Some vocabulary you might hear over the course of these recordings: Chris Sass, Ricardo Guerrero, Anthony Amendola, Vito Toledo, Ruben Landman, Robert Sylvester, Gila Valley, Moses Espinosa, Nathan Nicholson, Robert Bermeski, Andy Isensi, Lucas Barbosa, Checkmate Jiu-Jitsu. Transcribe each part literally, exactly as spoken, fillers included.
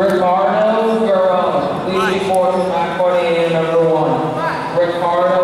Ricardo Guerrero, please report to my coordinator number one. Ricardo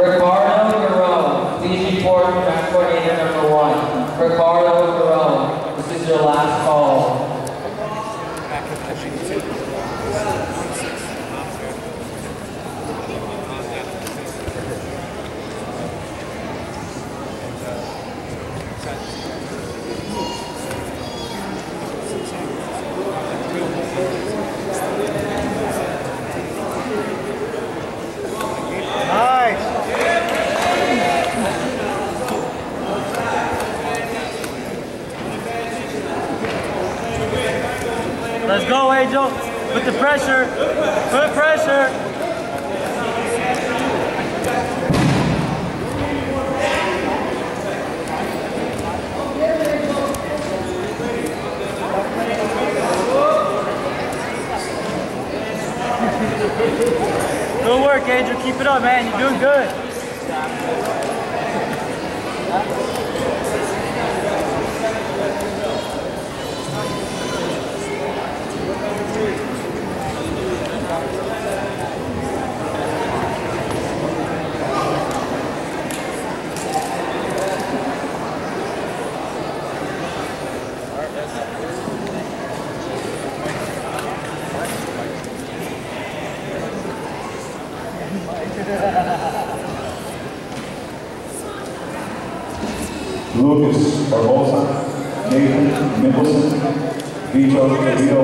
Ricardo Guerrero, please report to track coordinator number one. Ricardo Guerrero, this is your last call. Let's go, Angel. Put the pressure. Put pressure. Good work, Angel. Keep it up, man. You're doing good. Lucas Barbosa, Nathan Nicholson, Vito Toledo,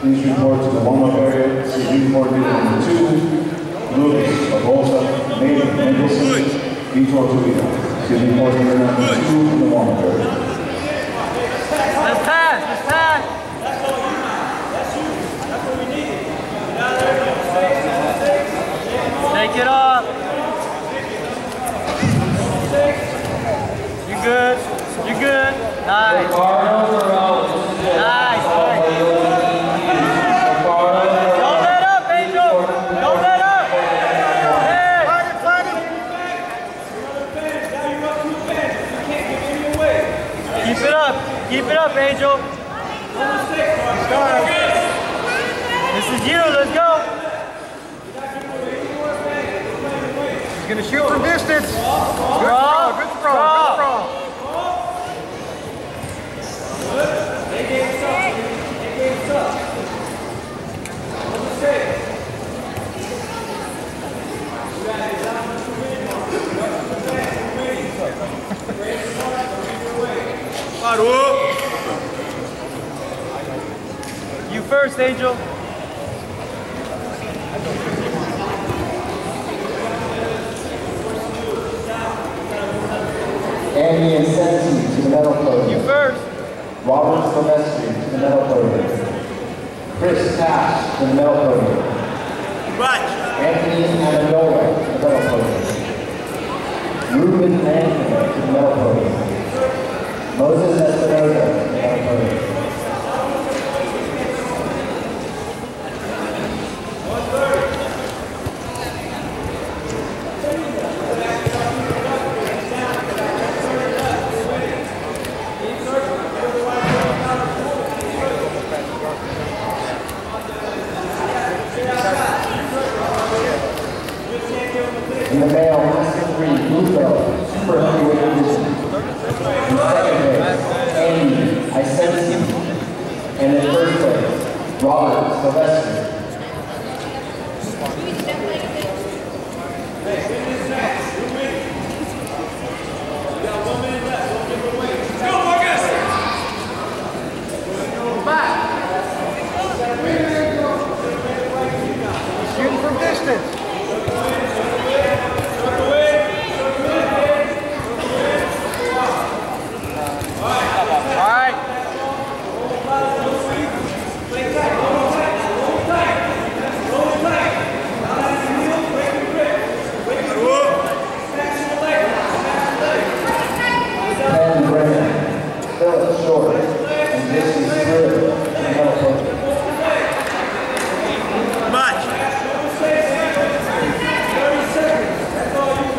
please report to the warm-up area. See report leader number two, Lucas Barbosa, Nathan Nicholson, Vito Toledo. See report leader number two in the warm-up area. Take it off. You're good. You're good. Nice. Nice. Don't let up, Angel. Don't let up. Hey. Keep it up. Keep it up, Angel. This is you. Let's go. He's going to shoot from distance. Good throw, good throw, good throw. first, Angel. Andy and Sensi to the medal podium. You first. Robert Bermeski to the medal podium. Chris Sass to the medal podium. Right. Anthony Amendola to the medal podium. Ruben Landman to the medal podium. Moses Espinosa to the medal podium. In the male, three, blue belt, super heavyweight division. In second place, Andy Isensi. And in third place, Robert Sylvester. Shooting from distance.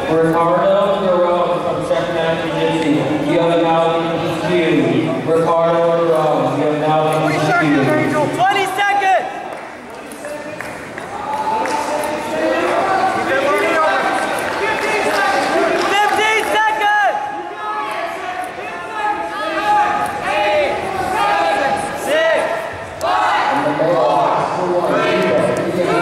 Ricardo Guerrero from Checkmate Jiu-Jitsu, Gila Valley from Q. Ricardo Guerrero, Gila Valley from Q. twenty seconds! fifteen seconds! six, five, four, three, two, one,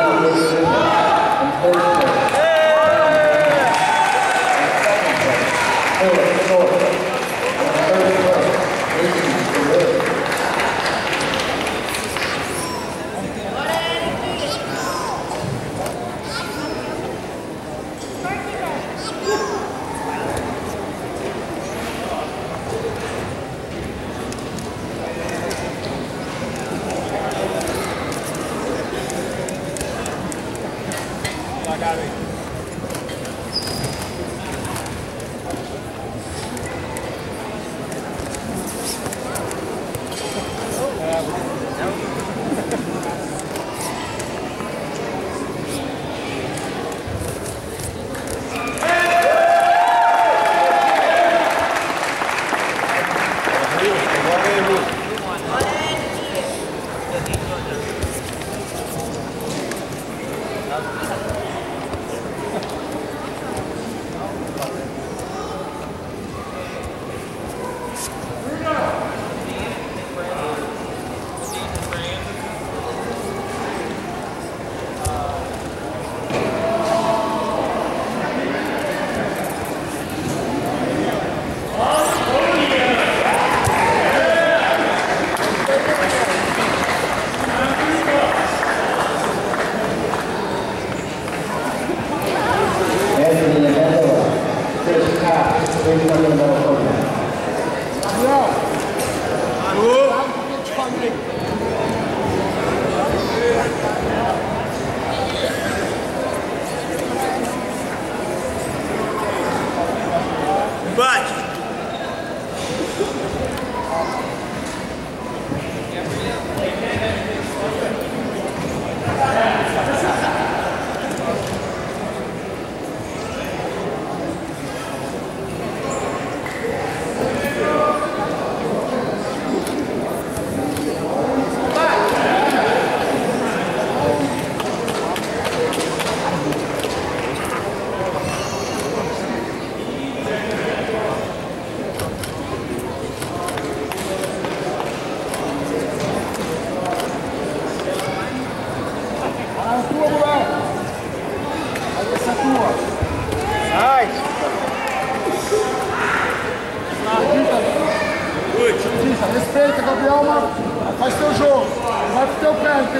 Respeita, Gabriel, mano. Faz seu jogo. Vai pro teu pé, porque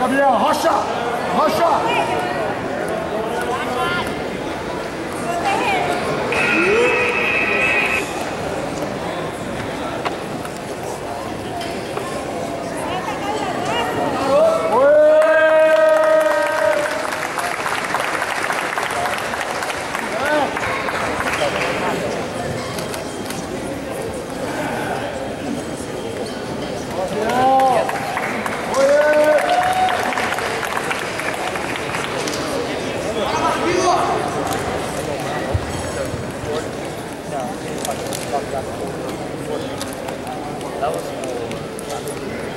rotation. That was cool.